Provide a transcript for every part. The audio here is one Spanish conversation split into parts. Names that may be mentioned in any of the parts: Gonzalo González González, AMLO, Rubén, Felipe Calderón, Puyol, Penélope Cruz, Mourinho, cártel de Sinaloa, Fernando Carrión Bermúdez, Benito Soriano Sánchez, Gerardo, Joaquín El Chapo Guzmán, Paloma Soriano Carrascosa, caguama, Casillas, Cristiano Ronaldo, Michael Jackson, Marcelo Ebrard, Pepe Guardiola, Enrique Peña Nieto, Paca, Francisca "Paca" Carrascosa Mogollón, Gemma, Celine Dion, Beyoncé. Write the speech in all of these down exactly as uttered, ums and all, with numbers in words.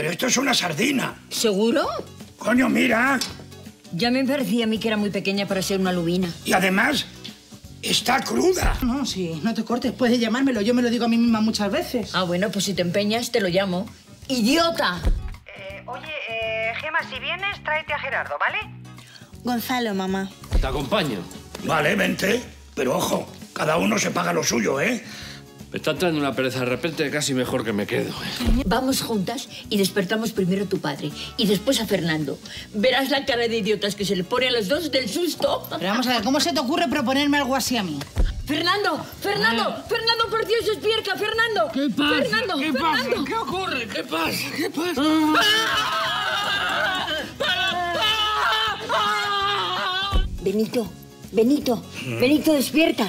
Pero esto es una sardina. ¿Seguro? Coño, mira. Ya me parecía a mí que era muy pequeña para ser una lubina. Y además, está cruda. No, sí, no te cortes. Puedes llamármelo. Yo me lo digo a mí misma muchas veces. Ah, bueno, pues si te empeñas, te lo llamo. ¡Idiota! Eh, oye, eh, Gemma, si vienes, tráete a Gerardo, ¿vale? Gonzalo, mamá. Te acompaño. Vale, vente. Pero ojo, cada uno se paga lo suyo, ¿eh? Me está entrando una pereza de repente, casi mejor que me quedo. Vamos juntas y despertamos primero a tu padre y después a Fernando. Verás la cara de idiotas que se le pone a los dos del susto. Pero vamos a ver, ¿cómo se te ocurre proponerme algo así a mí? ¡Fernando! ¡Fernando! Eh. ¡Fernando, por Dios, despierta! ¡Fernando! ¿Qué pasa? ¡Fernando! ¿Qué pasa? Fernando. ¿Qué ocurre? ¿Qué pasa? ¿Qué pasa? Ah. Benito, Benito, Benito, despierta.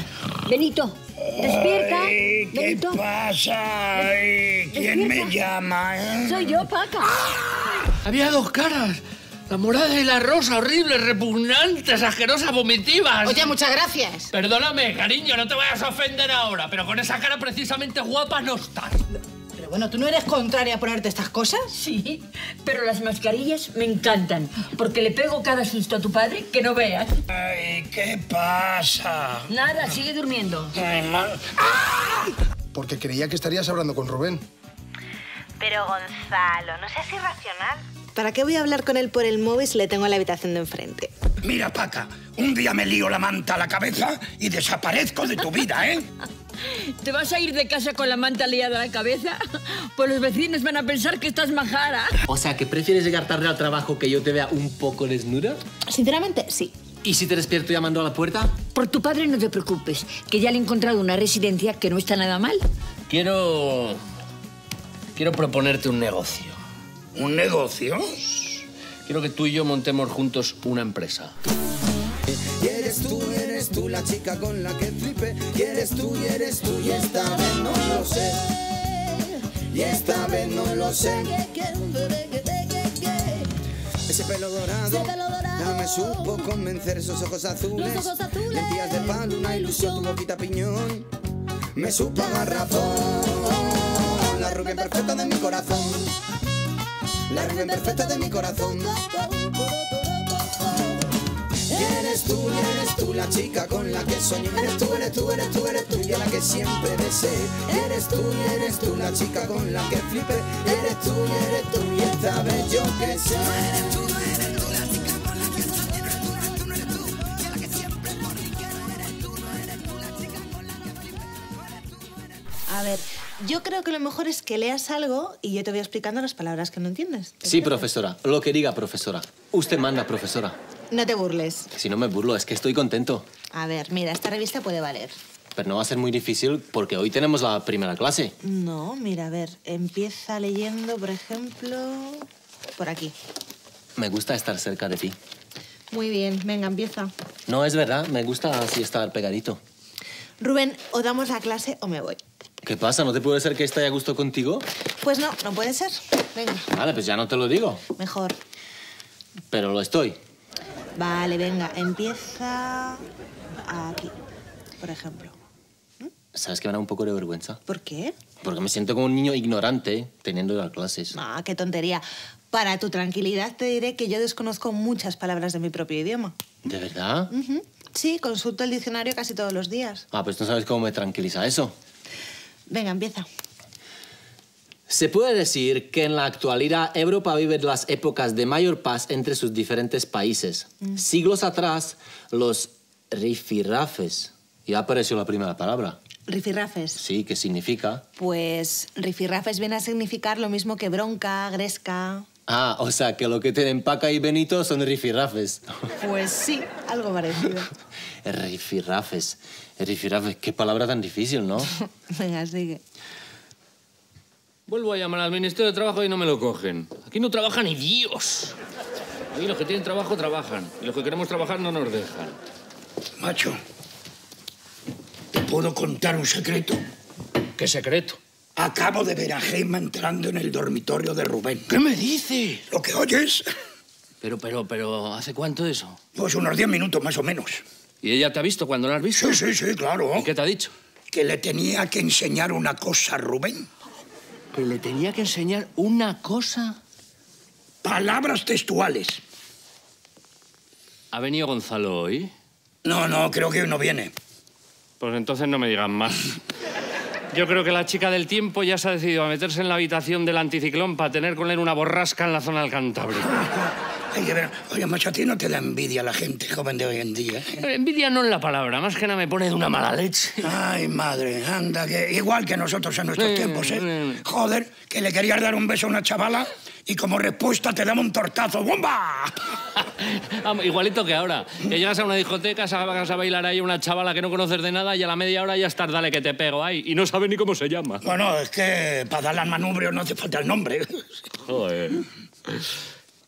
Benito. Despierta. Ay, ¿qué Benito? Pasa? Ay, ¿quién Despierta. Me llama? ¿Eh? Soy yo, Paca. ¡Ah! Había dos caras. La morada y la rosa, horribles, repugnantes, asquerosas, vomitivas. Oye, muchas gracias. Perdóname, cariño, no te vayas a ofender ahora, pero con esa cara precisamente guapa no estás. Pero bueno, ¿tú no eres contraria a ponerte estas cosas? Sí, pero las mascarillas me encantan, porque le pego cada susto a tu padre que no veas. Ay, ¿qué pasa? Nada, sigue durmiendo. Ay, mal... ¡Ay! Porque creía que estarías hablando con Rubén. Pero, Gonzalo, no seas irracional. ¿Para qué voy a hablar con él por el móvil si le tengo en la habitación de enfrente? Mira, Paca, un día me lío la manta a la cabeza y desaparezco de tu vida, ¿eh? ¿Te vas a ir de casa con la manta liada a la cabeza? Pues los vecinos van a pensar que estás majara. O sea, ¿que prefieres llegar tarde al trabajo que yo te vea un poco desnuda? Sinceramente, sí. ¿Y si te despierto llamando a la puerta? Por tu padre no te preocupes, que ya le he encontrado una residencia que no está nada mal. Quiero... Quiero proponerte un negocio. ¿Un negocio? Quiero que tú y yo montemos juntos una empresa. Y eres tú, y eres tú la chica con la que flipé. Y eres tú, y eres tú, y esta vez no lo sé. Y esta vez no lo sé. Ese pelo dorado, no me supo convencer. Esos ojos azules, lentillas de palo, una ilusión. Tu boquita piñón, me supo a garrafón. La rubia perfecta de mi corazón. La rubia perfecta de mi corazón. Y eres tú, y eres tú la chica con la que soñé. Eres tú, eres tú, eres tú, eres tú y a la que siempre deseé. Y eres tú, y eres tú la chica con la que flipé. Y eres tú, y eres tú y esta vez yo que sé. Eres tú, eres tú la chica con la que soñé. Eres tú, eres tú, eres tú y a la que siempre morí. Eres tú, eres tú la chica con la que flipé. A ver. Yo creo que lo mejor es que leas algo y yo te voy explicando las palabras que no entiendes. Sí, profesora. Lo que diga, profesora. Usted manda, profesora. No te burles. Si no me burlo, es que estoy contento. A ver, mira, esta revista puede valer. Pero no va a ser muy difícil porque hoy tenemos la primera clase. No, mira, a ver, empieza leyendo, por ejemplo, por aquí. Me gusta estar cerca de ti. Muy bien, venga, empieza. No, es verdad, me gusta así estar pegadito. Rubén, o damos la clase o me voy. ¿Qué pasa? ¿No te puede ser que esté a gusto contigo? Pues no, no puede ser. Venga. Vale, pues ya no te lo digo. Mejor. Pero lo estoy. Vale, venga. Empieza aquí, por ejemplo. ¿Mm? ¿Sabes que me da un poco de vergüenza? ¿Por qué? Porque me siento como un niño ignorante teniendo las clases. Ah, qué tontería. Para tu tranquilidad te diré que yo desconozco muchas palabras de mi propio idioma. ¿De verdad? Uh-huh. Sí, consulto el diccionario casi todos los días. Ah, pues no sabes cómo me tranquiliza eso. Venga, empieza. Se puede decir que en la actualidad Europa vive las épocas de mayor paz entre sus diferentes países. Mm. Siglos atrás, los rifirrafes. Ya apareció la primera palabra. ¿Rifirrafes? Sí, ¿qué significa? Pues rifirrafes viene a significar lo mismo que bronca, gresca... Ah, o sea, que lo que tienen Paca y Benito son rifirrafes. Pues sí, algo parecido. Rifirrafes. Rifirrafes. Qué palabra tan difícil, ¿no? Venga, sigue. Vuelvo a llamar al Ministerio de Trabajo y no me lo cogen. Aquí no trabaja ni Dios. Aquí los que tienen trabajo trabajan. Y los que queremos trabajar no nos dejan. Macho, ¿te puedo contar un secreto? ¿Qué secreto? Acabo de ver a Gemma entrando en el dormitorio de Rubén. ¿Qué me dices? ¿Lo que oyes? Pero, pero, pero, ¿hace cuánto eso? Pues unos diez minutos, más o menos. ¿Y ella te ha visto cuando la has visto? Sí, sí, sí, claro. ¿Y qué te ha dicho? Que le tenía que enseñar una cosa a Rubén. Pero le tenía que enseñar una cosa. Palabras textuales. ¿Ha venido Gonzalo hoy? No, no, creo que hoy no viene. Pues entonces no me digan más. Yo creo que la chica del tiempo ya se ha decidido a meterse en la habitación del anticiclón para tener con él una borrasca en la zona del Cantábrico. Hay que ver. Oye, macho, a ti no te da envidia la gente joven de hoy en día, ¿eh? Envidia no es la palabra, más que nada me pone de una mala leche. Ay, madre, anda, que igual que nosotros en nuestros eh, tiempos, ¿eh? eh. Joder, que le querías dar un beso a una chavala y como respuesta te daba un tortazo. ¡Bomba! Igualito que ahora. Que llegas a una discoteca, vas a bailar ahí una chavala que no conoces de nada y a la media hora ya estás, dale que te pego ahí. Y no sabes ni cómo se llama. Bueno, es que para darle al manubrio no hace falta el nombre. Joder.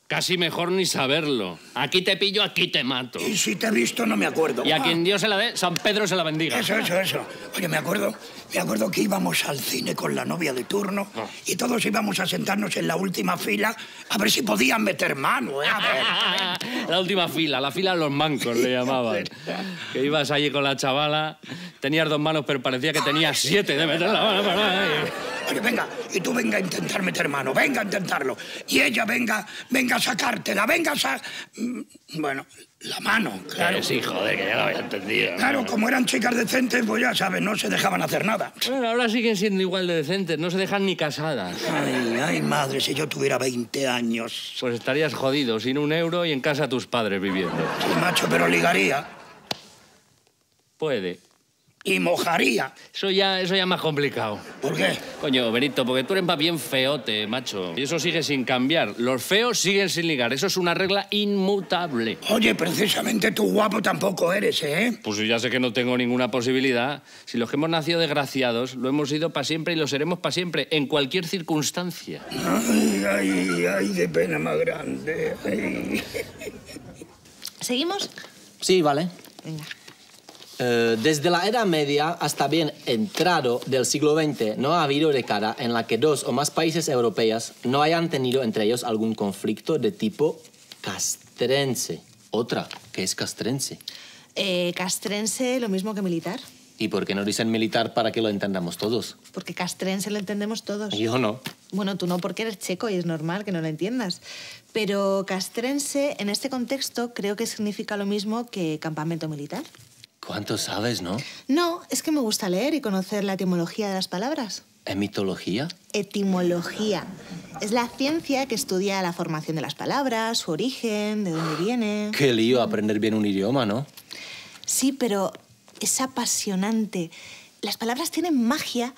Casi mejor ni saberlo. Aquí te pillo, aquí te mato. Y si te he visto, no me acuerdo. Y a quien Dios se la dé, San Pedro se la bendiga. Eso, eso, eso. Oye, me acuerdo, me acuerdo que íbamos al cine con la novia de turno oh. y todos íbamos a sentarnos en la última fila a ver si podían meter mano, ¿eh? A ver, a ver. La última fila, la fila de los mancos, le llamaban. Que ibas allí con la chavala, tenías dos manos, pero parecía que tenías siete de meter la mano para nada. Oye, venga, y tú venga a intentar meter mano, venga a intentarlo. Y ella venga, venga a sacártela, venga a sa... Bueno, la mano, claro. Sí, joder, que ya lo había entendido. Claro, mano. Como eran chicas decentes, pues ya sabes, no se dejaban hacer nada. Bueno, ahora siguen siendo igual de decentes, no se dejan ni casadas. Ay, ay, madre, si yo tuviera veinte años. Pues estarías jodido, sin un euro y en casa tus padres viviendo. Sí, macho, pero ligaría. Puede. Y mojaría. Eso ya, eso ya más complicado. ¿Por qué? Coño, Benito, porque tú eres más bien feote, macho. Y eso sigue sin cambiar. Los feos siguen sin ligar. Eso es una regla inmutable. Oye, precisamente tú guapo tampoco eres, ¿eh? Pues yo ya sé que no tengo ninguna posibilidad. Si los que hemos nacido desgraciados, lo hemos sido para siempre y lo seremos para siempre, en cualquier circunstancia. Ay, ay, ay, qué pena más grande. Ay. ¿Seguimos? Sí, vale. Venga. Eh, desde la Edad Media hasta bien entrado del siglo veinte no ha habido década en la que dos o más países europeos no hayan tenido entre ellos algún conflicto de tipo castrense. Otra, ¿qué es castrense? Eh, castrense, lo mismo que militar. ¿Y por qué no dicen militar para que lo entendamos todos? Porque castrense lo entendemos todos. Yo no. Bueno, tú no, porque eres checo y es normal que no lo entiendas. Pero castrense, en este contexto, creo que significa lo mismo que campamento militar. ¿Cuánto sabes, no? No, es que me gusta leer y conocer la etimología de las palabras. ¿Emitología? Etimología. Es la ciencia que estudia la formación de las palabras, su origen, de dónde viene... Qué lío aprender bien un idioma, ¿no? Sí, pero es apasionante. Las palabras tienen magia,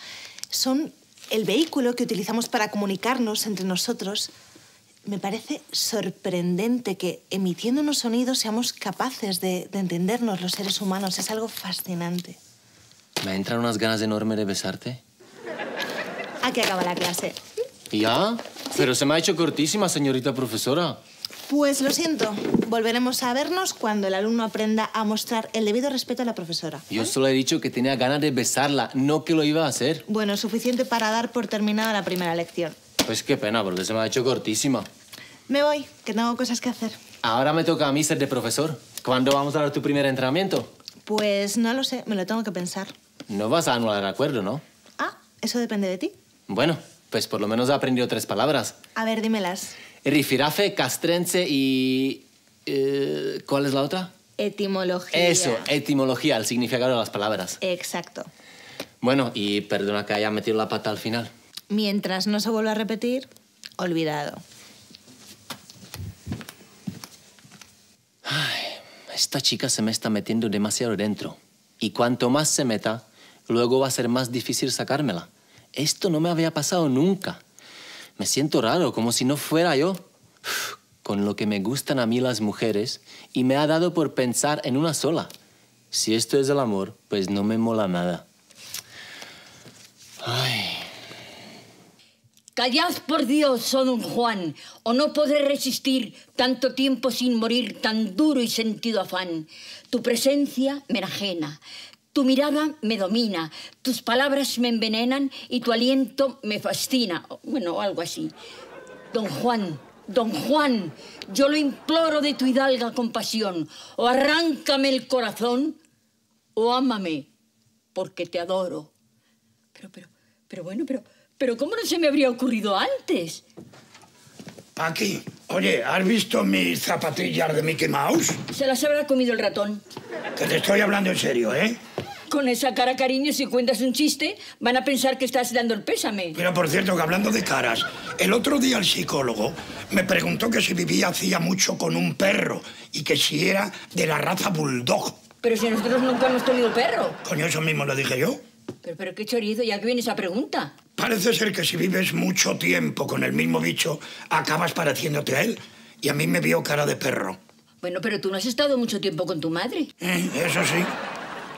son el vehículo que utilizamos para comunicarnos entre nosotros. Me parece sorprendente que, emitiendo unos sonidos, seamos capaces de, de entendernos los seres humanos. Es algo fascinante. Me entran unas ganas enormes de besarte. Aquí acaba la clase. ¿Ya? Sí. Pero se me ha hecho cortísima, señorita profesora. Pues lo siento. Volveremos a vernos cuando el alumno aprenda a mostrar el debido respeto a la profesora. Yo ¿Eh? solo he dicho que tenía ganas de besarla, no que lo iba a hacer. Bueno, suficiente para dar por terminada la primera lección. Pues qué pena, porque se me ha hecho cortísima. Me voy, que tengo cosas que hacer. Ahora me toca a mí ser de profesor. ¿Cuándo vamos a dar tu primer entrenamiento? Pues no lo sé, me lo tengo que pensar. No vas a anular el acuerdo, ¿no? Ah, eso depende de ti. Bueno, pues por lo menos he aprendido tres palabras. A ver, dímelas. Rifirafe, castrense y... Eh, ¿cuál es la otra? Etimología. Eso, etimología, el significado de las palabras. Exacto. Bueno, y perdona que haya metido la pata al final. Mientras no se vuelva a repetir, olvidado. Ay, esta chica se me está metiendo demasiado dentro. Y cuanto más se meta, luego va a ser más difícil sacármela. Esto no me había pasado nunca. Me siento raro, como si no fuera yo. Uf, con lo que me gustan a mí las mujeres, y me ha dado por pensar en una sola. Si esto es el amor, pues no me mola nada. Ay... Callaos, por Dios, son un Juan, o no podré resistir tanto tiempo sin morir, tan duro y sentido afán. Tu presencia me enajena, tu mirada me domina, tus palabras me envenenan y tu aliento me fascina. Bueno, algo así. Don Juan, don Juan, yo lo imploro de tu hidalga compasión, o arráncame el corazón, o ámame, porque te adoro. Pero, pero, pero bueno, pero... Pero ¿cómo no se me habría ocurrido antes? Paqui, oye, ¿has visto mis zapatillas de Mickey Mouse? Se las habrá comido el ratón. Que te estoy hablando en serio, ¿eh? Con esa cara, cariño, si cuentas un chiste, van a pensar que estás dando el pésame. Mira, por cierto, que hablando de caras, el otro día el psicólogo me preguntó que si vivía hacía mucho con un perro y que si era de la raza bulldog. Pero si nosotros nunca hemos tenido perro. Coño, eso mismo lo dije yo. Pero, pero qué chorizo, ¿ya que viene esa pregunta? Parece ser que si vives mucho tiempo con el mismo bicho, acabas pareciéndote a él. Y a mí me vio cara de perro. Bueno, pero tú no has estado mucho tiempo con tu madre. Eh, eso sí.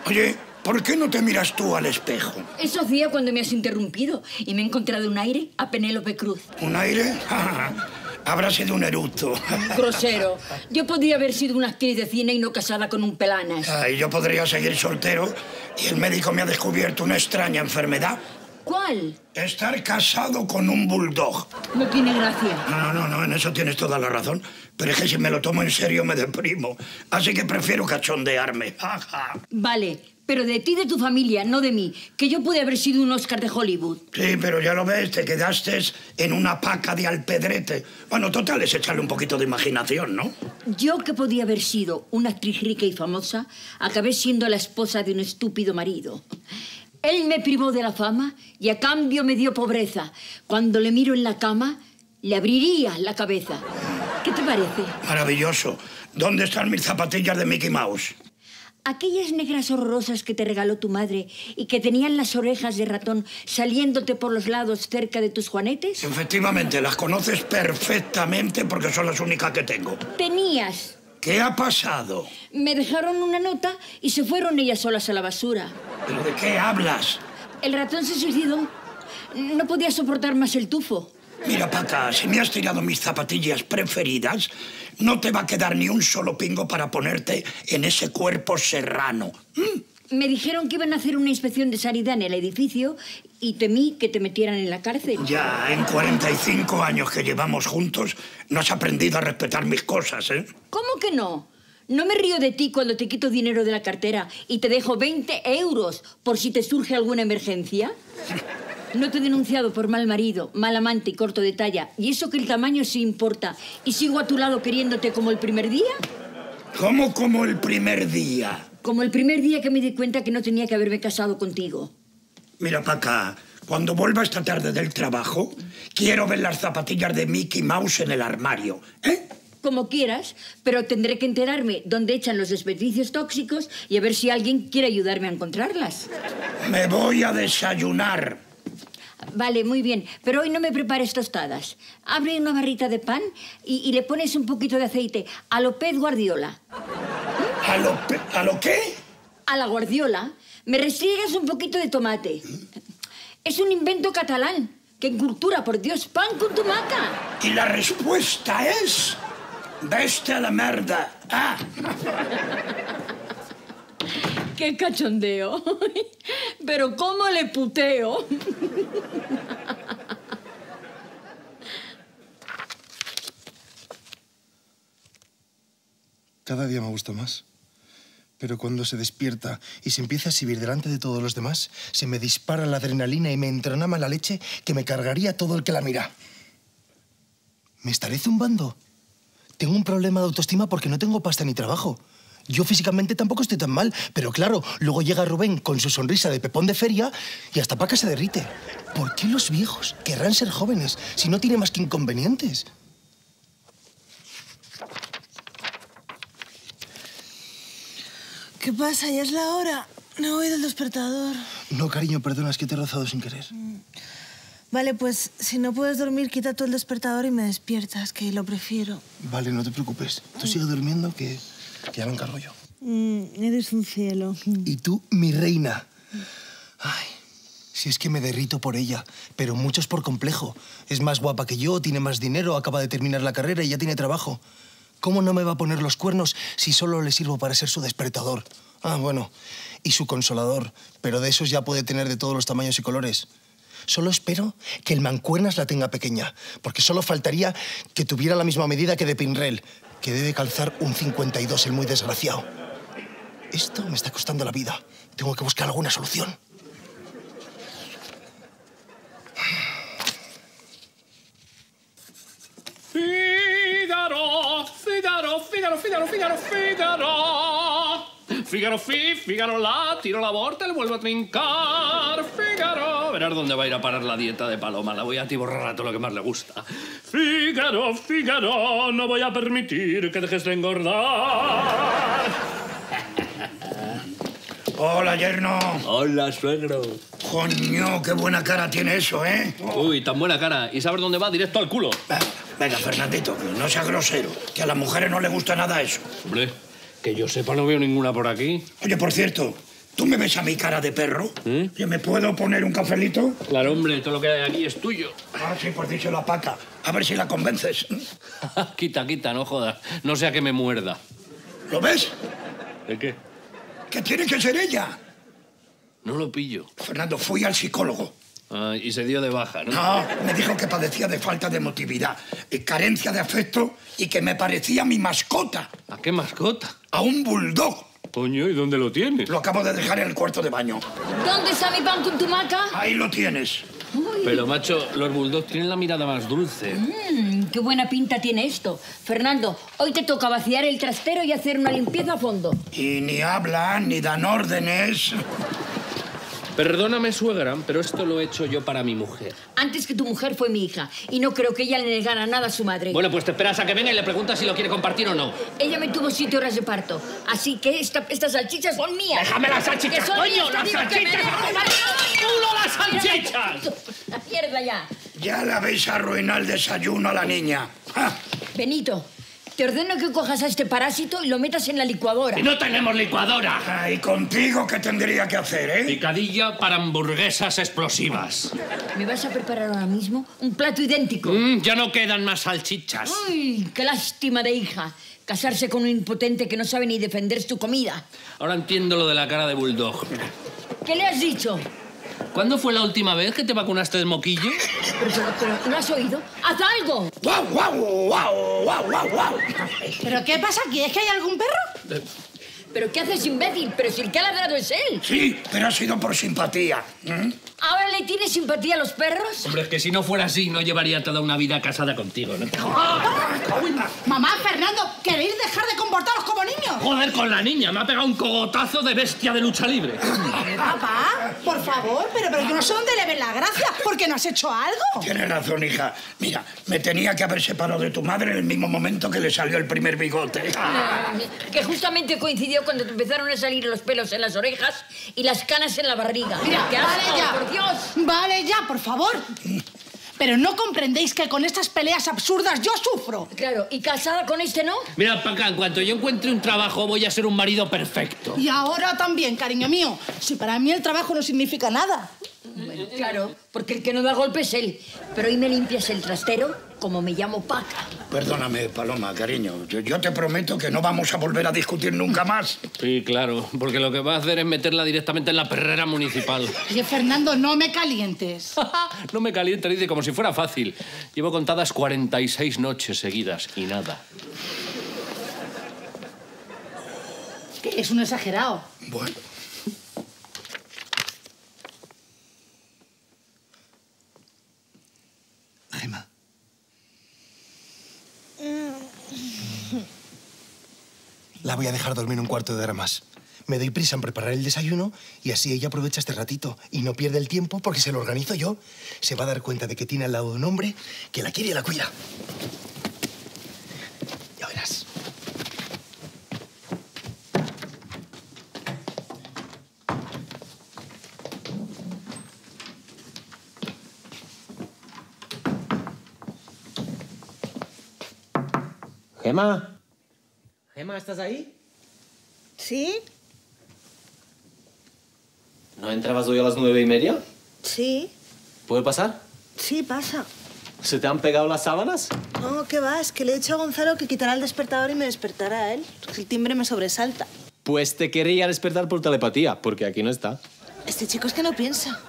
Oye, ¿por qué no te miras tú al espejo? Esos días cuando me has interrumpido y me he encontrado un aire a Penélope Cruz. ¿Un aire? Habrá sido un eructo. Grosero. Yo podría haber sido una actriz de cine y no casada con un pelanas. Ah, y yo podría seguir soltero y el médico me ha descubierto una extraña enfermedad. ¿Cuál? Estar casado con un bulldog. No tiene gracia. No, no, no, no, en eso tienes toda la razón. Pero es que si me lo tomo en serio me deprimo. Así que prefiero cachondearme. Vale. Pero de ti, de tu familia, no de mí. Que yo pude haber sido un Oscar de Hollywood. Sí, pero ya lo ves, te quedaste en una paca de alpedrete. Bueno, total, es echarle un poquito de imaginación, ¿no? Yo, que podía haber sido una actriz rica y famosa, acabé siendo la esposa de un estúpido marido. Él me privó de la fama y a cambio me dio pobreza. Cuando le miro en la cama, le abriría la cabeza. ¿Qué te parece? Maravilloso. ¿Dónde están mis zapatillas de Mickey Mouse? Aquellas negras horrorosas que te regaló tu madre y que tenían las orejas de ratón saliéndote por los lados cerca de tus juanetes. Efectivamente, las conoces perfectamente porque son las únicas que tengo. Tenías. ¿Qué ha pasado? Me dejaron una nota y se fueron ellas solas a la basura. ¿Pero de qué hablas? El ratón se suicidó. No podía soportar más el tufo. Mira, Paca, si me has tirado mis zapatillas preferidas, no te va a quedar ni un solo pingo para ponerte en ese cuerpo serrano. ¿Mm? Me dijeron que iban a hacer una inspección de sanidad en el edificio y temí que te metieran en la cárcel. Ya, en cuarenta y cinco años que llevamos juntos, no has aprendido a respetar mis cosas, ¿eh? ¿Cómo que no? No me río de ti cuando te quito dinero de la cartera y te dejo veinte euros por si te surge alguna emergencia. No te he denunciado por mal marido, mal amante y corto de talla. Y eso que el tamaño sí importa. ¿Y sigo a tu lado queriéndote como el primer día? ¿Cómo como el primer día? Como el primer día que me di cuenta que no tenía que haberme casado contigo. Mira, Paca, cuando vuelva esta tarde del trabajo, quiero ver las zapatillas de Mickey Mouse en el armario, ¿eh? Como quieras, pero tendré que enterarme dónde echan los desperdicios tóxicos y a ver si alguien quiere ayudarme a encontrarlas. Me voy a desayunar. Vale, muy bien, pero hoy no me prepares tostadas. Abre una barrita de pan y, y le pones un poquito de aceite a lo Pepe Guardiola. ¿Eh? ¿A lo, ¿A lo qué? A la Guardiola. Me restriegas un poquito de tomate. ¿Mm? Es un invento catalán. ¡Qué cultura, por Dios! ¡Pan con tomaca! Y la respuesta es... ¡Veste a la merda! ¡Ah! ¡Qué cachondeo! Pero ¿cómo le puteo? Cada día me gusta más. Pero cuando se despierta y se empieza a exhibir delante de todos los demás, se me dispara la adrenalina y me entranama la leche que me cargaría todo el que la mira. ¿Me estaré zumbando? Tengo un problema de autoestima porque no tengo pasta ni trabajo. Yo físicamente tampoco estoy tan mal, pero claro, luego llega Rubén con su sonrisa de pepón de feria y hasta Paca se derrite. ¿Por qué los viejos querrán ser jóvenes si no tiene más que inconvenientes? ¿Qué pasa? Ya es la hora. No he oído el despertador. No, cariño, perdona, es que te he rozado sin querer. Vale, pues si no puedes dormir, quita tú el despertador y me despiertas, que lo prefiero. Vale, no te preocupes. Tú sigue durmiendo que... que ya lo encargo yo. Mm, eres un cielo. Y tú, mi reina. Ay, si es que me derrito por ella, pero mucho es por complejo. Es más guapa que yo, tiene más dinero, acaba de terminar la carrera y ya tiene trabajo. ¿Cómo no me va a poner los cuernos si solo le sirvo para ser su despertador? Ah, bueno, y su consolador, pero de esos ya puede tener de todos los tamaños y colores. Solo espero que el mancuernas la tenga pequeña, porque solo faltaría que tuviera la misma medida que de Pinrel, que debe calzar un cincuenta y dos, el muy desgraciado. Esto me está costando la vida. Tengo que buscar alguna solución. Figaro, Figaro, Figaro, Figaro. Figaro, fi, Figaro, la, tiro la borda, le vuelvo a trincar. Figaro. Verás dónde va a ir a parar la dieta de Paloma. La voy a atiborrar a todo lo que más le gusta. Figaro, Figaro, no voy a permitir que dejes de engordar. Hola, yerno. Hola, suegro. Coño, qué buena cara tiene eso, ¿eh? Uy, tan buena cara. ¿Y sabes dónde va? Directo al culo. Venga, Fernandito, no seas grosero, que a las mujeres no les gusta nada eso. Hombre, que yo sepa no veo ninguna por aquí. Oye, por cierto, ¿tú me ves a mi cara de perro? ¿Eh? ¿Me puedo poner un cafelito? Claro, hombre, todo lo que hay aquí es tuyo. Ah, sí, pues díselo a Paca. A ver si la convences. Quita, quita, no jodas. No sea que me muerda. ¿Lo ves? ¿El qué? ¿Qué tiene que ser ella? No lo pillo. Fernando, fui al psicólogo. Ah, y se dio de baja, ¿no? No, me dijo que padecía de falta de emotividad, carencia de afecto y que me parecía a mi mascota. ¿A qué mascota? A un bulldog. Coño, ¿y dónde lo tienes? Lo acabo de dejar en el cuarto de baño. ¿Dónde está mi pan con tu maca? Ahí lo tienes. Uy. Pero, macho, los bulldogs tienen la mirada más dulce. Mm, qué buena pinta tiene esto. Fernando, hoy te toca vaciar el trastero y hacer una limpieza a fondo. Y ni hablan, ni dan órdenes. Perdóname, suegra, pero esto lo he hecho yo para mi mujer. Antes que tu mujer fue mi hija, y no creo que ella le negara nada a su madre. Bueno, pues te esperas a que venga y le preguntas si lo quiere compartir o no. Ella me tuvo siete horas de parto, así que esta, estas salchichas son mías. ¡Déjame las salchichas, coño! ¡Las salchichas! ¡Culo las salchichas! ¡La mierda ya! Ya la habéis arruinado el desayuno a la niña. ¡Ah! Benito, te ordeno que cojas a este parásito y lo metas en la licuadora. ¡Y no tenemos licuadora! Ah, ¿y contigo qué tendría que hacer, eh? Picadilla para hamburguesas explosivas. ¿Me vas a preparar ahora mismo un plato idéntico? Mm, ya no quedan más salchichas. ¡Uy, qué lástima de hija! Casarse con un impotente que no sabe ni defender su comida. Ahora entiendo lo de la cara de bulldog. ¿Qué le has dicho? ¿Cuándo fue la última vez que te vacunaste de moquillo? Pero, pero, pero, ¿no has oído? ¡Haz algo! ¡Guau, guau, guau, guau, guau, guau! ¿Pero qué pasa aquí? ¿Es que hay algún perro? Eh. ¿Pero qué haces, imbécil? Pero si el que ha ladrado es él. Sí, pero ha sido por simpatía. ¿Mm? ¿Ahora le tienes simpatía a los perros? Hombre, es que si no fuera así, no llevaría toda una vida casada contigo, ¿no? Mamá, Fernando, ¿queréis dejar de comportaros como niños? Joder, con la niña. Me ha pegado un cogotazo de bestia de lucha libre. Papá, por favor, pero, pero yo no sé dónde le ven la gracia. ¿Por qué no has hecho algo? Tienes razón, hija. Mira, me tenía que haber separado de tu madre en el mismo momento que le salió el primer bigote. Que justamente coincidió cuando te empezaron a salir los pelos en las orejas y las canas en la barriga. Mira, ¿qué vale asco, ya, por Dios? Vale ya, por favor. Pero no comprendéis que con estas peleas absurdas yo sufro. Claro, ¿y casada con este no? Mira, Paca, en cuanto yo encuentre un trabajo voy a ser un marido perfecto. Y ahora también, cariño mío. Si para mí el trabajo no significa nada. Bueno, claro, porque el que no da golpe es él. Pero hoy me limpias el trastero como me llamo Paca. Perdóname, Paloma, cariño. Yo, yo te prometo que no vamos a volver a discutir nunca más. Sí, claro, porque lo que va a hacer es meterla directamente en la perrera municipal. Oye, Fernando, no me calientes. No me calientes, dice, como si fuera fácil. Llevo contadas cuarenta y seis noches seguidas y nada. Es un exagerado. Bueno. Gemma. La voy a dejar dormir un cuarto de hora más. Me doy prisa en preparar el desayuno y así ella aprovecha este ratito y no pierde el tiempo porque se lo organizo yo. Se va a dar cuenta de que tiene al lado un hombre que la quiere y la cuida. Ya verás. Gemma. Gemma, ¿estás ahí? Sí. ¿No entrabas hoy a las nueve y media? Sí. ¿Puede pasar? Sí, pasa. ¿Se te han pegado las sábanas? No, ¿qué va? Es que le he dicho a Gonzalo que quitará el despertador y me despertará a él. El timbre me sobresalta. Pues te quería despertar por telepatía, porque aquí no está. Este chico es que no piensa.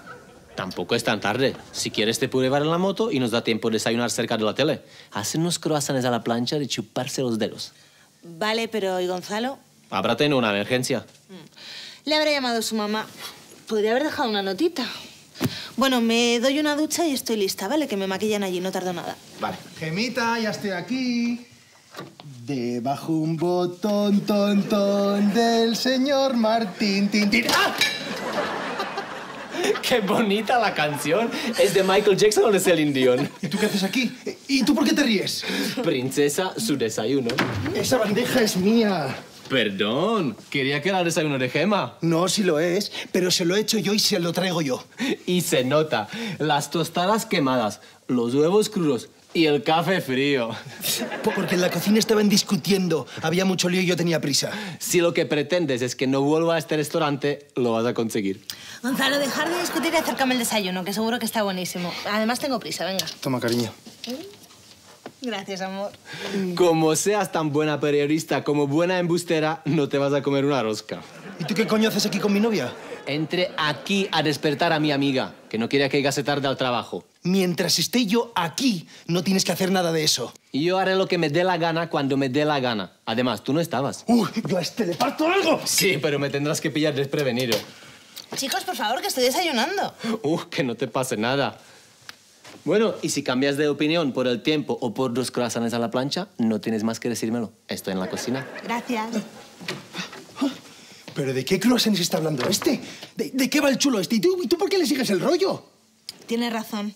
Tampoco es tan tarde. Si quieres te puedo llevar en la moto y nos da tiempo de desayunar cerca de la tele. Hacen unos croissants a la plancha de chuparse los dedos. Vale, pero ¿y Gonzalo? Habrá tenido una emergencia. Le habrá llamado su mamá. Podría haber dejado una notita. Bueno, me doy una ducha y estoy lista, ¿vale? Que me maquillan allí, no tardo nada. Vale. Gemita, ya estoy aquí. Debajo un botón, ton, ton, del señor Martín, tin, tin. ¡Ah! ¡Qué bonita la canción! ¿Es de Michael Jackson o de Celine Dion? ¿Y tú qué haces aquí? ¿Y tú por qué te ríes? Princesa, su desayuno. Esa bandeja es mía. Perdón, quería que era el desayuno de Gemma. No, sí lo es, pero se lo he hecho yo y se lo traigo yo. Y se nota. Las tostadas quemadas, los huevos crudos y el café frío. Porque en la cocina estaban discutiendo. Había mucho lío y yo tenía prisa. Si lo que pretendes es que no vuelva a este restaurante, lo vas a conseguir. Gonzalo, dejar de discutir y acércame el desayuno, que seguro que está buenísimo. Además tengo prisa, venga. Toma, cariño. ¿Eh? Gracias, amor. Como seas tan buena periodista como buena embustera, no te vas a comer una rosca. ¿Y tú qué coño haces aquí con mi novia? Entré aquí a despertar a mi amiga, que no quería que llegase tarde al trabajo. Mientras esté yo aquí, no tienes que hacer nada de eso. Y yo haré lo que me dé la gana cuando me dé la gana. Además, tú no estabas. ¡Uy! ¡Yo a este le parto algo! Sí, pero me tendrás que pillar desprevenido. Chicos, por favor, que estoy desayunando. ¡Uh! Que no te pase nada. Bueno, y si cambias de opinión por el tiempo o por dos croissants a la plancha, no tienes más que decírmelo. Estoy en la cocina. Gracias. ¿Pero de qué croissants está hablando este? ¿De, de qué va el chulo este? ¿Y tú, ¿Y tú por qué le sigues el rollo? Tienes razón.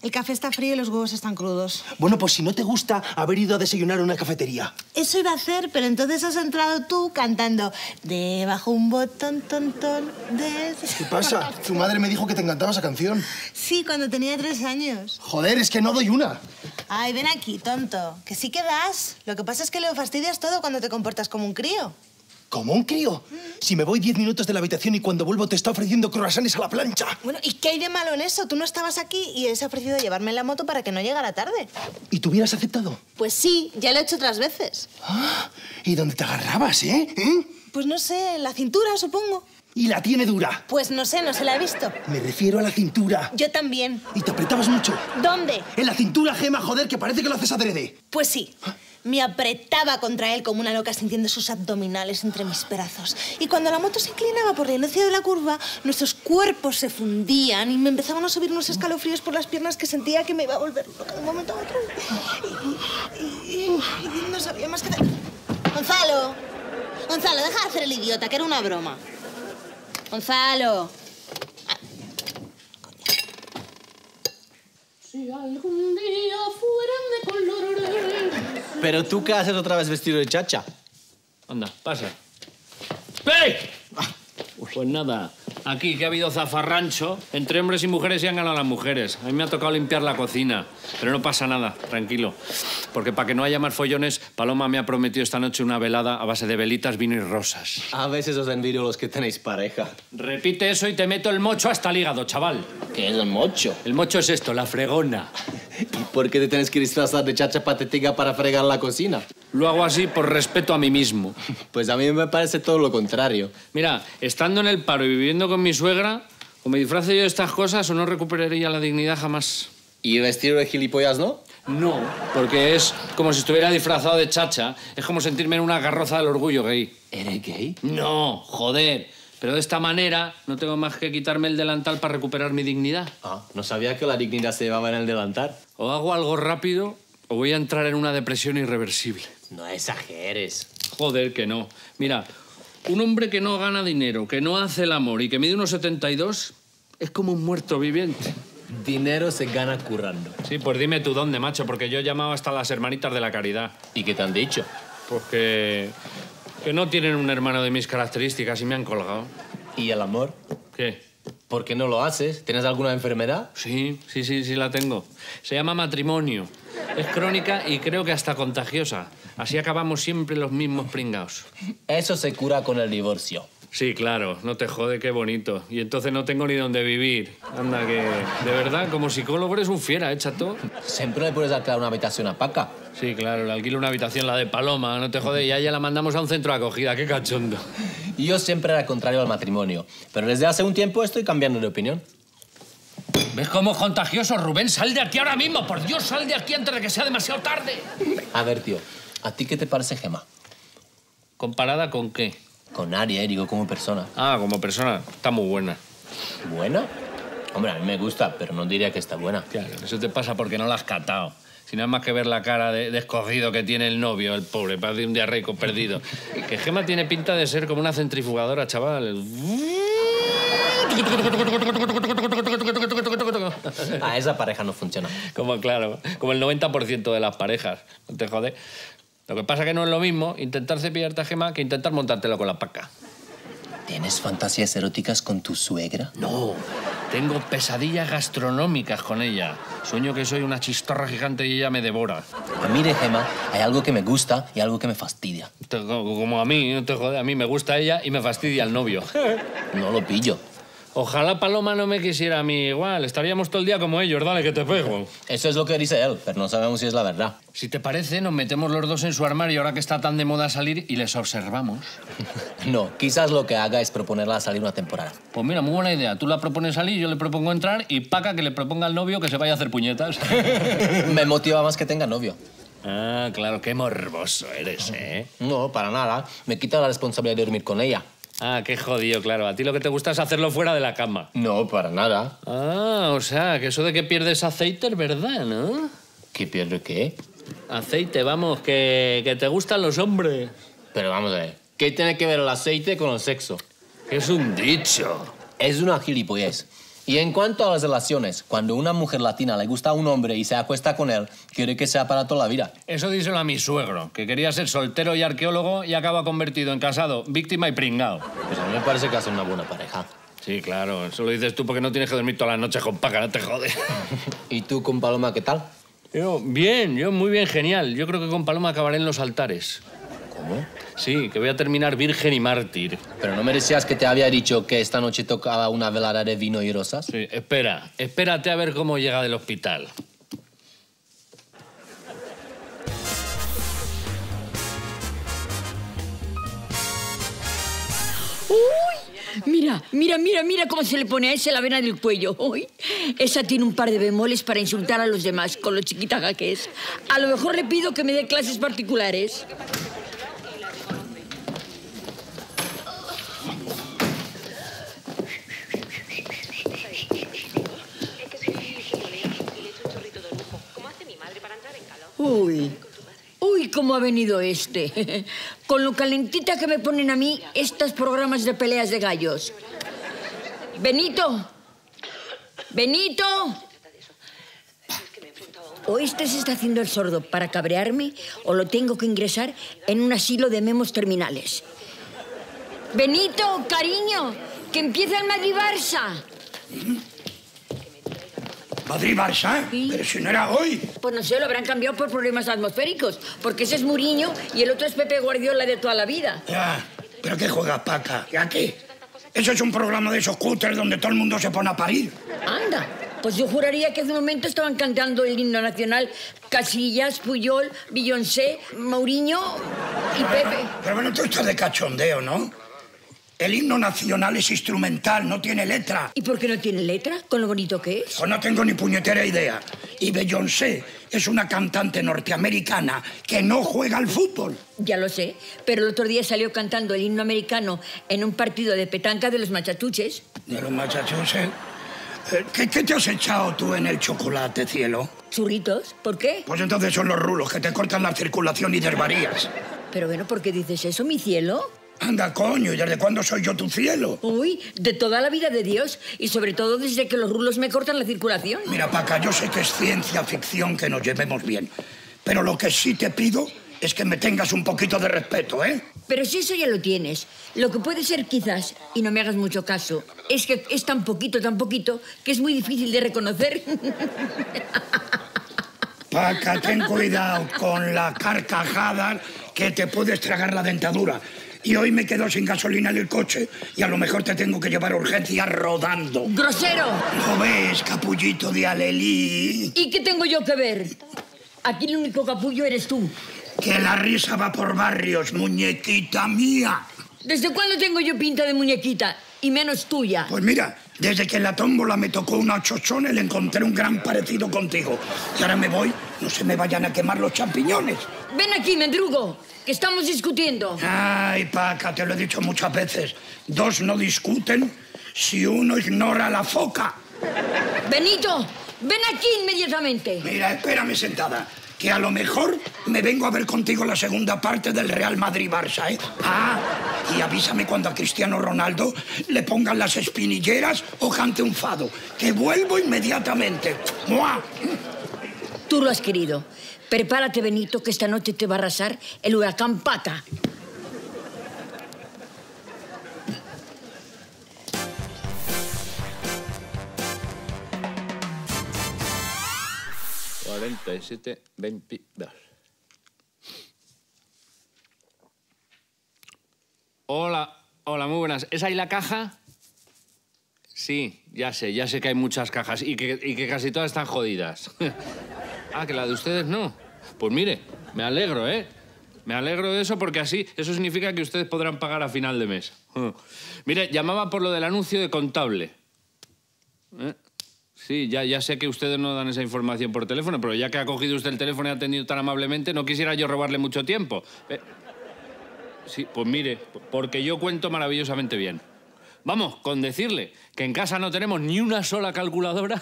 El café está frío y los huevos están crudos. Bueno, pues si no te gusta haber ido a desayunar a una cafetería. Eso iba a hacer, pero entonces has entrado tú cantando debajo un botón, ton, ton, de... ¿Qué pasa? Tu madre me dijo que te encantaba esa canción. Sí, cuando tenía tres años. Joder, es que no doy una. Ay, ven aquí, tonto. Que sí que das. Lo que pasa es que le fastidias todo cuando te comportas como un crío. ¿Como un crío? Mm. Si me voy diez minutos de la habitación y cuando vuelvo te está ofreciendo croissants a la plancha. Bueno, ¿y qué hay de malo en eso? Tú no estabas aquí y él se ha ofrecido a llevarme la moto para que no llegara tarde. ¿Y tú hubieras aceptado? Pues sí, ya lo he hecho otras veces. Ah, ¿y dónde te agarrabas, eh? ¿Eh? Pues no sé, la cintura, supongo. ¿Y la tiene dura? Pues no sé, no se la he visto. Me refiero a la cintura. Yo también. ¿Y te apretabas mucho? ¿Dónde? En la cintura, Gemma, joder, que parece que lo haces adrede. Pues sí. ¿Ah? Me apretaba contra él como una loca sintiendo sus abdominales entre mis brazos. Y cuando la moto se inclinaba por la inercia de la curva, nuestros cuerpos se fundían y me empezaban a subir unos escalofríos por las piernas que sentía que me iba a volver loca de un momento a otro. Y, y, y, y no sabía más que... Te... ¡Gonzalo! ¡Gonzalo, deja de hacer el idiota, que era una broma! ¡Gonzalo! Ah. Coño. Si algún día fueran de colores... ¿Pero tú qué haces otra vez vestido de chacha? Anda, pasa. ¡Ey! Pues nada, aquí que ha habido zafarrancho, entre hombres y mujeres se han ganado las mujeres. A mí me ha tocado limpiar la cocina, pero no pasa nada, tranquilo. Porque para que no haya más follones, Paloma me ha prometido esta noche una velada a base de velitas, vino y rosas. A veces os envidio los que tenéis pareja. Repite eso y te meto el mocho hasta el hígado, chaval. ¿Qué es el mocho? El mocho es esto, la fregona. ¿Y por qué te tienes que disfrazar de chacha patética para fregar la cocina? Lo hago así por respeto a mí mismo. Pues a mí me parece todo lo contrario. Mira, estando en el paro y viviendo con mi suegra, o me disfrazo yo de estas cosas o no recuperaría la dignidad jamás. ¿Y vestir de gilipollas no? No, porque es como si estuviera disfrazado de chacha. Es como sentirme en una garroza del orgullo gay. ¿Eres gay? No, joder. Pero de esta manera no tengo más que quitarme el delantal para recuperar mi dignidad. Ah, no sabía que la dignidad se llevaba en el delantal. O hago algo rápido o voy a entrar en una depresión irreversible. No exageres. Joder, que no. Mira, un hombre que no gana dinero, que no hace el amor y que mide unos setenta y dos es como un muerto viviente. Dinero se gana currando. Sí, pues dime tú dónde, macho, porque yo he llamado hasta las hermanitas de la caridad. ¿Y qué te han dicho? Pues que... que no tienen un hermano de mis características y me han colgado. ¿Y el amor? ¿Qué? ¿Por qué no lo haces? ¿Tienes alguna enfermedad? Sí, sí, sí, sí la tengo. Se llama matrimonio. Es crónica y creo que hasta contagiosa. Así acabamos siempre los mismos pringaos. Eso se cura con el divorcio. Sí, claro. No te jode, qué bonito. Y entonces no tengo ni dónde vivir. Anda, que... De verdad, como psicólogo eres un fiera, ¿eh, chato? Siempre le puedes alquilar una habitación a Paca. Sí, claro. Le alquilo una habitación, la de Paloma. No te jode, y a ella la mandamos a un centro de acogida. Qué cachondo. Yo siempre era contrario al matrimonio. Pero desde hace un tiempo estoy cambiando de opinión. ¿Ves cómo es contagioso, Rubén? ¡Sal de aquí ahora mismo! ¡Por Dios, sal de aquí antes de que sea demasiado tarde! A ver, tío. ¿A ti qué te parece Gemma? ¿Comparada con qué? Con Aria, eh, digo, como persona. Ah, como persona. Está muy buena. ¿Buena? Hombre, a mí me gusta, pero no diría que está buena. Claro, eso te pasa porque no la has catado. Si no es más que ver la cara de descosido que tiene el novio, el pobre, parece un diarreico perdido. Que Gemma tiene pinta de ser como una centrifugadora, chaval. A esa pareja no funciona. Como, claro, como el noventa por ciento de las parejas. No te jodes. Lo que pasa es que no es lo mismo intentar cepillarte a Gemma que intentar montártelo con la Paca. ¿Tienes fantasías eróticas con tu suegra? No, tengo pesadillas gastronómicas con ella. Sueño que soy una chistorra gigante y ella me devora. A mí de Gemma hay algo que me gusta y algo que me fastidia. Como a mí, no te jodas, a mí me gusta ella y me fastidia el novio. No lo pillo. Ojalá Paloma no me quisiera a mí igual. Estaríamos todo el día como ellos, dale, que te pego. Eso es lo que dice él, pero no sabemos si es la verdad. Si te parece, nos metemos los dos en su armario ahora que está tan de moda salir y les observamos. No, quizás lo que haga es proponerla a salir una temporada. Pues mira, muy buena idea. Tú la propones salir, yo le propongo entrar y Paca que le proponga al novio que se vaya a hacer puñetas. Me motiva más que tenga novio. Ah, claro, qué morboso eres, ¿eh? No, para nada. Me quita la responsabilidad de dormir con ella. Ah, qué jodido, claro. A ti lo que te gusta es hacerlo fuera de la cama. No, para nada. Ah, o sea, que eso de que pierdes aceite es verdad, ¿no? ¿Que pierdo qué? Aceite, vamos, que, que te gustan los hombres. Pero vamos a ver, ¿qué tiene que ver el aceite con el sexo? Es un dicho. Es una gilipollez. Y en cuanto a las relaciones, cuando una mujer latina le gusta a un hombre y se acuesta con él, quiere que sea para toda la vida. Eso díselo a mi suegro, que quería ser soltero y arqueólogo y acaba convertido en casado, víctima y pringao. Pues a mí me parece que hace una buena pareja. Sí, claro. Eso lo dices tú porque no tienes que dormir todas las noches con Paca, no te jodes. ¿Y tú con Paloma qué tal? Yo, bien, yo muy bien, genial. Yo creo que con Paloma acabaré en los altares. ¿Cómo? Sí, que voy a terminar virgen y mártir. Pero no merecías que te había dicho que esta noche tocaba una velada de vino y rosas. Sí, espera, espérate a ver cómo llega del hospital. ¡Uy! Mira, mira, mira, mira cómo se le pone a esa la vena del cuello. ¡Uy! Esa tiene un par de bemoles para insultar a los demás, con lo chiquitaja que es. A lo mejor le pido que me dé clases particulares. Uy, uy, cómo ha venido este. Con lo calentita que me ponen a mí estos programas de peleas de gallos. Benito, Benito. O este se está haciendo el sordo para cabrearme o lo tengo que ingresar en un asilo de memos terminales. Benito, cariño, que empieza el Madrid-Barça. ¿Madrid-Barça? ¿Sí? Pero si no era hoy. Pues no sé, lo habrán cambiado por problemas atmosféricos, porque ese es Mourinho y el otro es Pepe Guardiola de toda la vida. Ya, pero ¿qué juega Paca? ¿Y a qué? Eso es un programa de esos cúteres donde todo el mundo se pone a parir. Anda, pues yo juraría que hace un momento estaban cantando el himno nacional Casillas, Puyol, Beyoncé, Mourinho y Pepe. Pero, pero bueno, tú estás de cachondeo, ¿no? El himno nacional es instrumental, no tiene letra. ¿Y por qué no tiene letra? ¿Con lo bonito que es? Pues no tengo ni puñetera idea. Y Beyoncé es una cantante norteamericana que no juega al fútbol. Ya lo sé, pero el otro día salió cantando el himno americano en un partido de petanca de los Massachusetts. ¿De los Massachusetts? ¿Qué, ¿Qué te has echado tú en el chocolate, cielo? ¿Churritos? ¿Por qué? Pues entonces son los rulos que te cortan la circulación y desvarías. Pero bueno, ¿por qué dices eso, mi cielo? Anda, coño, ¿y desde cuándo soy yo tu cielo? Uy, de toda la vida de Dios. Y sobre todo desde que los rulos me cortan la circulación. Mira, Paca, yo sé que es ciencia ficción que nos llevemos bien. Pero lo que sí te pido es que me tengas un poquito de respeto, ¿eh? Pero si eso ya lo tienes. Lo que puede ser quizás, y no me hagas mucho caso, es que es tan poquito, tan poquito, que es muy difícil de reconocer. Paca, ten cuidado con la carcajada que te puedes tragar la dentadura. Y hoy me quedo sin gasolina en el coche y a lo mejor te tengo que llevar a urgencias rodando. ¡Grosero! ¿Lo ves, capullito de Alelí? ¿Y qué tengo yo que ver? Aquí el único capullo eres tú. Que la risa va por barrios, muñequita mía. ¿Desde cuándo tengo yo pinta de muñequita? Y menos tuya. Pues mira, desde que en la tómbola me tocó una chochona y le encontré un gran parecido contigo. Y ahora me voy, no se me vayan a quemar los champiñones. Ven aquí, mendrugo, que estamos discutiendo. Ay, Paca, te lo he dicho muchas veces. Dos no discuten si uno ignora la foca. Benito, ven aquí inmediatamente. Mira, espérame sentada. que a lo mejor me vengo a ver contigo la segunda parte del Real Madrid-Barça, ¿eh? Ah, y avísame cuando a Cristiano Ronaldo le pongan las espinilleras o cante un fado, que vuelvo inmediatamente. ¡Mua! Tú lo has querido. Prepárate, Benito, que esta noche te va a arrasar el huracán Paca. cuarenta y siete, veintidós. Hola, hola, muy buenas. ¿Es ahí la caja? Sí, ya sé, ya sé que hay muchas cajas y que, y que casi todas están jodidas. Ah, que la de ustedes no. Pues mire, me alegro, ¿eh? Me alegro de eso porque así, eso significa que ustedes podrán pagar a final de mes. Mire, llamaba por lo del anuncio de contable. ¿Eh? Sí, ya, ya sé que ustedes no dan esa información por teléfono, pero ya que ha cogido usted el teléfono y ha atendido tan amablemente, no quisiera yo robarle mucho tiempo. Eh, sí, pues mire, porque yo cuento maravillosamente bien. Vamos, con decirle que en casa no tenemos ni una sola calculadora.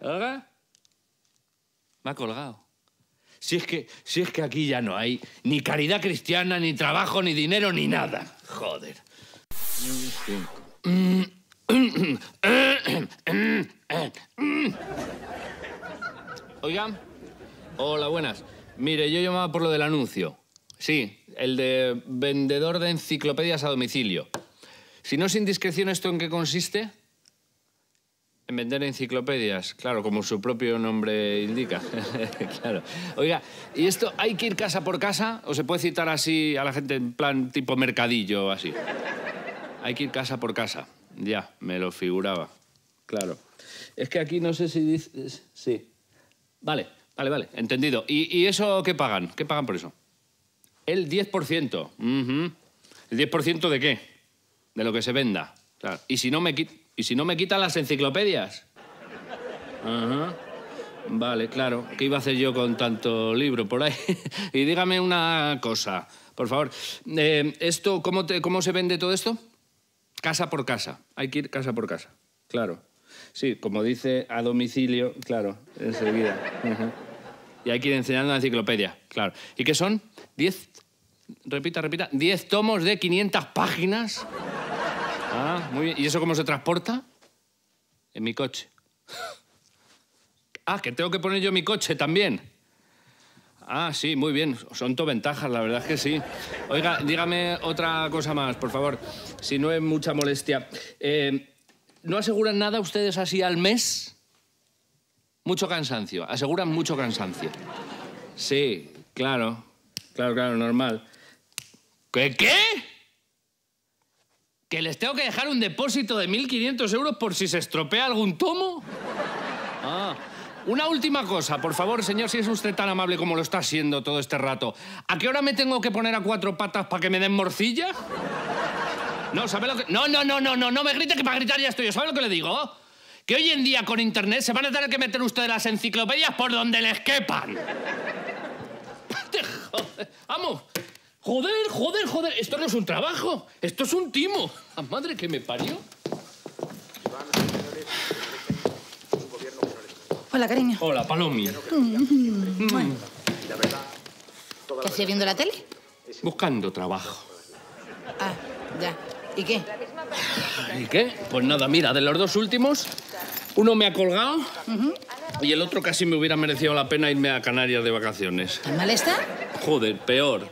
¿Olga? Me ha colgado. Si es que, si es que aquí ya no hay ni caridad cristiana, ni trabajo, ni dinero, ni nada. Joder. Sí. Oigan, hola, buenas. Mire, yo llamaba por lo del anuncio. Sí, el de vendedor de enciclopedias a domicilio. Si no es indiscreción, ¿esto en qué consiste? En vender enciclopedias, claro, como su propio nombre indica. Claro. Oiga, ¿y esto hay que ir casa por casa o se puede citar así a la gente en plan tipo mercadillo o así? Hay que ir casa por casa. Ya, me lo figuraba. Claro. Es que aquí no sé si dice... Sí. Vale, vale, vale. Entendido. ¿Y, y eso qué pagan? ¿Qué pagan por eso? El diez por ciento. Uh-huh. ¿El diez por ciento de qué? De lo que se venda. Claro. ¿Y si no me, qui... ¿Y si no me quitan las enciclopedias? Uh-huh. Vale, claro. ¿Qué iba a hacer yo con tanto libro por ahí? Y dígame una cosa, por favor. Eh, esto, ¿cómo, te... ¿Cómo se vende todo esto? Casa por casa. Hay que ir casa por casa. Claro. Sí, como dice, a domicilio, claro, enseguida. Ajá. Y hay que ir enseñando la enciclopedia, claro. ¿Y qué son? Diez... Repita, repita. Diez tomos de quinientas páginas. Ah, muy bien. ¿Y eso cómo se transporta? En mi coche. Ah, que tengo que poner yo mi coche también. Ah, sí, muy bien. Son todo ventajas, la verdad es que sí. Oiga, dígame otra cosa más, por favor, si no es mucha molestia. Eh, ¿No aseguran nada ustedes así al mes? Mucho cansancio. Aseguran mucho cansancio. Sí, claro. Claro, claro, normal. ¿Qué, qué? ¿Que les tengo que dejar un depósito de mil quinientos euros por si se estropea algún tomo? Ah... Una última cosa, por favor, señor, si es usted tan amable como lo está siendo todo este rato. ¿A qué hora me tengo que poner a cuatro patas para que me den morcilla? No, ¿sabe lo que...? No, no, no, no, no, no me grite, que para gritar ya estoy yo. ¿Sabe lo que le digo? Que hoy en día con internet se van a tener que meter ustedes las enciclopedias por donde les quepan. Joder, vamos. Joder, joder, joder. Esto no es un trabajo, esto es un timo. ¡La madre que me parió! Hola, cariño. Hola, Palomi. Mm. Bueno. ¿Qué hacía viendo la tele? Buscando trabajo. Ah, ya. ¿Y qué? ¿Y qué? Pues nada, mira, de los dos últimos, uno me ha colgado uh-huh. y el otro casi me hubiera merecido la pena irme a Canarias de vacaciones. ¿Tan mal está? Joder, peor.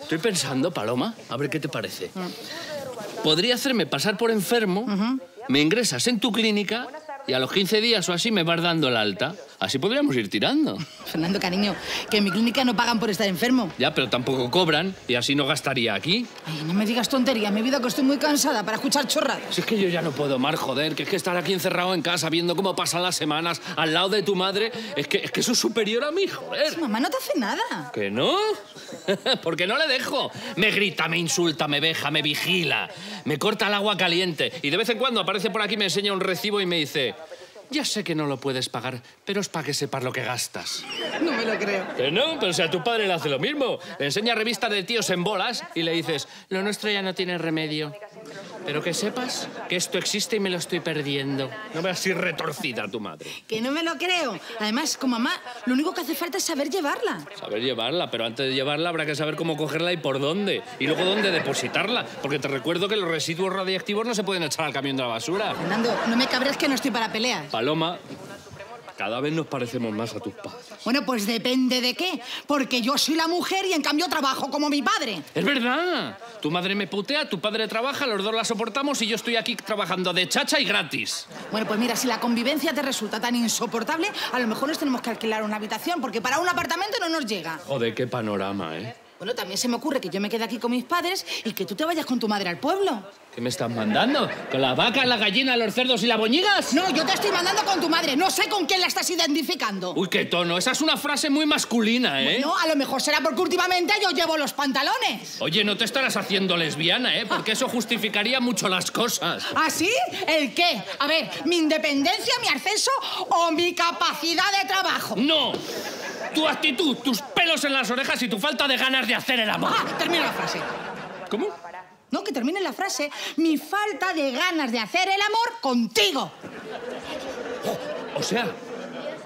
Estoy pensando, Paloma, a ver qué te parece. Uh-huh. Podría hacerme pasar por enfermo, uh-huh. me ingresas en tu clínica... Y a los quince días o así me vas dando el alta. Así podríamos ir tirando. Fernando, cariño, que en mi clínica no pagan por estar enfermo. Ya, pero tampoco cobran y así no gastaría aquí. Ay, no me digas tonterías. Mi vida, que estoy muy cansada para escuchar chorradas. Si es que yo ya no puedo más, joder. Que es que estar aquí encerrado en casa viendo cómo pasan las semanas al lado de tu madre... Es que, es que eso es superior a mí, joder. Su mamá no te hace nada. ¿Que no? Porque no le dejo. Me grita, me insulta, me veja, me vigila. Me corta el agua caliente. Y de vez en cuando aparece por aquí, me enseña un recibo y me dice... Ya sé que no lo puedes pagar, pero es para que sepas lo que gastas. No me lo creo. Que no, pero si a tu padre le hace lo mismo. Le enseña revistas de tíos en bolas y le dices, lo nuestro ya no tiene remedio. Pero que sepas que esto existe y me lo estoy perdiendo. No veas así retorcida a tu madre. Que no me lo creo. Además, con mamá, lo único que hace falta es saber llevarla. Saber llevarla, pero antes de llevarla habrá que saber cómo cogerla y por dónde. Y luego dónde depositarla. Porque te recuerdo que los residuos radiactivos no se pueden echar al camión de la basura. Fernando, no me cabres que no estoy para peleas. Paloma, cada vez nos parecemos más a tus padres. Bueno, pues depende de qué. Porque yo soy la mujer y, en cambio, trabajo como mi padre. ¡Es verdad! Tu madre me putea, tu padre trabaja, los dos la soportamos y yo estoy aquí trabajando de chacha y gratis. Bueno, pues mira, si la convivencia te resulta tan insoportable, a lo mejor nos tenemos que alquilar una habitación, porque para un apartamento no nos llega. Joder, qué panorama, ¿eh? Bueno, también se me ocurre que yo me quede aquí con mis padres y que tú te vayas con tu madre al pueblo. ¿Qué me estás mandando? ¿Con las vacas, la gallina, los cerdos y las boñigas? No, yo te estoy mandando con tu madre. No sé con quién la estás identificando. Uy, qué tono. Esa es una frase muy masculina, ¿eh? Bueno, a lo mejor será porque últimamente yo llevo los pantalones. Oye, no te estarás haciendo lesbiana, ¿eh? Porque eso justificaría mucho las cosas. ¿Ah, sí? ¿El qué? A ver, ¿mi independencia, mi ascenso o mi capacidad de trabajo? ¡No! Tu actitud, tus pelos en las orejas y tu falta de ganas de hacer el amor. Ah, termina la frase. ¿Cómo? No, que termine la frase. Mi falta de ganas de hacer el amor contigo. Oh, o sea,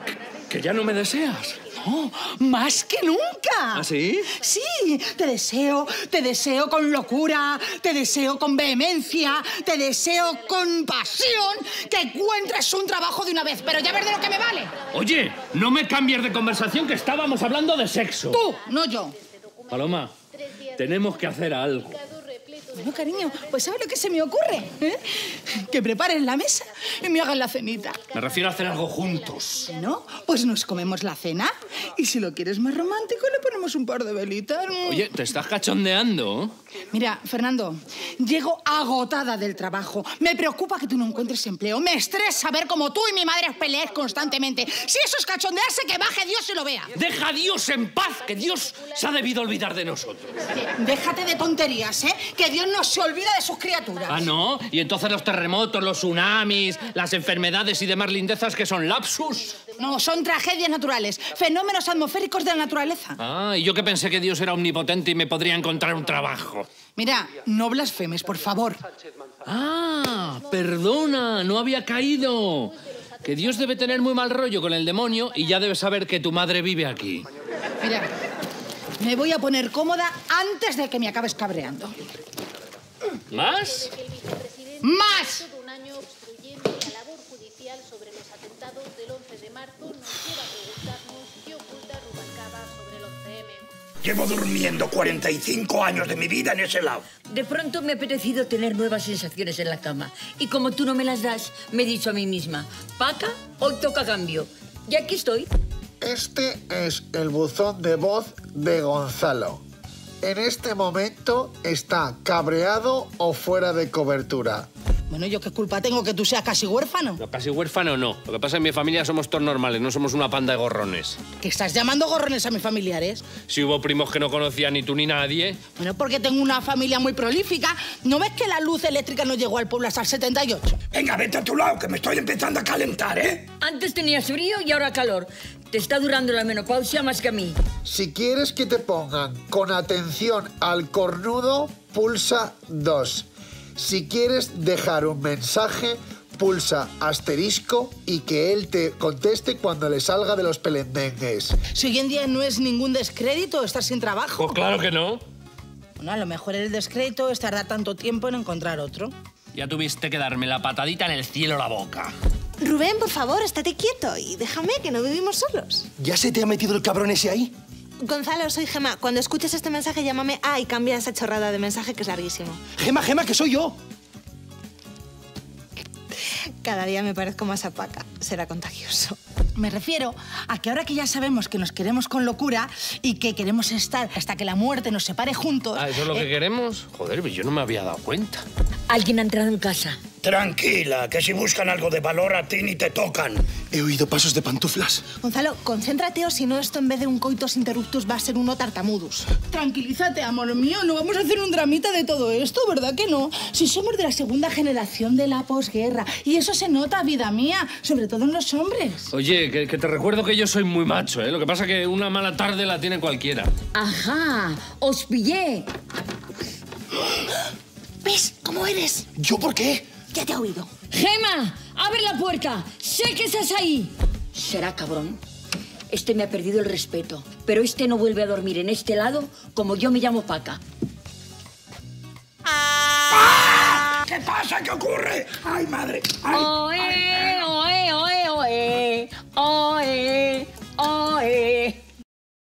que, que ya no me deseas. No, más que nunca. ¿Ah, sí? Sí, te deseo, te deseo con locura, te deseo con vehemencia, te deseo con pasión que encuentres un trabajo de una vez, pero ya ves de lo que me vale. Oye, no me cambies de conversación, que estábamos hablando de sexo. Tú, no yo. Paloma, tenemos que hacer algo. Bueno, cariño, pues ¿sabes lo que se me ocurre? ¿Eh? Que preparen la mesa y me hagan la cenita. Me refiero a hacer algo juntos. ¿No? Pues nos comemos la cena y si lo quieres más romántico le ponemos un par de velitas. Oye, te estás cachondeando. Mira, Fernando, llego agotada del trabajo. Me preocupa que tú no encuentres empleo. Me estresa ver cómo tú y mi madre peleáis constantemente. Si eso es cachondearse, que baje Dios y lo vea. Deja a Dios en paz, que Dios se ha debido olvidar de nosotros. Déjate de tonterías, ¿eh? Que Dios no se olvida de sus criaturas. Ah, ¿no? Y entonces los terremotos, los tsunamis, las enfermedades y demás lindezas que son lapsus. No, son tragedias naturales, fenómenos atmosféricos de la naturaleza. Ah, y yo que pensé que Dios era omnipotente y me podría encontrar un trabajo. Mira, no blasfemes, por favor. Ah, perdona, no había caído. Que Dios debe tener muy mal rollo con el demonio y ya debes saber que tu madre vive aquí. Mira, me voy a poner cómoda antes de que me acabes cabreando. ¿Más? ¡Más! Llevo durmiendo cuarenta y cinco años de mi vida en ese lado. De pronto me ha apetecido tener nuevas sensaciones en la cama. Y como tú no me las das, me he dicho a mí misma, Paca, hoy toca cambio. Y aquí estoy. Este es el buzón de voz de Gonzalo. En este momento está cabreado o fuera de cobertura. Bueno, ¿yo qué culpa tengo que tú seas casi huérfano? No, casi huérfano no. Lo que pasa es que en mi familia somos todos normales, no somos una panda de gorrones. ¿Que estás llamando gorrones a mis familiares? Si hubo primos que no conocía ni tú ni nadie. Bueno, porque tengo una familia muy prolífica. ¿No ves que la luz eléctrica no llegó al pueblo hasta el setenta y ocho? Venga, vete a tu lado, que me estoy empezando a calentar, ¿eh? Antes tenías frío y ahora calor. Te está durando la menopausia más que a mí. Si quieres que te pongan con atención al cornudo, pulsa dos. Si quieres dejar un mensaje, pulsa asterisco y que él te conteste cuando le salga de los pelendengues. Si hoy en día no es ningún descrédito estar sin trabajo. Pues claro que no. Bueno, a lo mejor el descrédito es tardar tanto tiempo en encontrar otro. Ya tuviste que darme la patadita en el cielo la boca. Rubén, por favor, estate quieto y déjame, que no vivimos solos. ¿Ya se te ha metido el cabrón ese ahí? Gonzalo, soy Gemma. Cuando escuches este mensaje, llámame A y cambia esa chorrada de mensaje que es larguísimo. Gemma, Gemma, que soy yo. Cada día me parezco más a Paca. Será contagioso. Me refiero a que ahora que ya sabemos que nos queremos con locura y que queremos estar hasta que la muerte nos separe juntos... Ah, ¿eso es lo eh... que queremos? Joder, yo no me había dado cuenta. Alguien ha entrado en casa. Tranquila, que si buscan algo de valor a ti ni te tocan. He oído pasos de pantuflas. Gonzalo, concéntrate o si no esto en vez de un coitus interruptus va a ser uno tartamudus. Tranquilízate, amor mío. No vamos a hacer un dramita de todo esto, ¿verdad que no? Si somos de la segunda generación de la posguerra y eso se nota, vida mía, sobre todo en los hombres. Oye, que, que te recuerdo que yo soy muy macho, ¿eh? Lo que pasa es que una mala tarde la tiene cualquiera. Ajá, os pillé. ¿Ves cómo eres? ¿Yo por qué? Ya te ha oído. Gemma, abre la puerta. Sé que estás ahí. Será cabrón. Este me ha perdido el respeto, pero este no vuelve a dormir en este lado como yo me llamo Paca. ¡Ah! ¿Qué pasa? ¿Qué ocurre? ¡Ay, madre! ¡Ay! ¡Oe, oe, oe,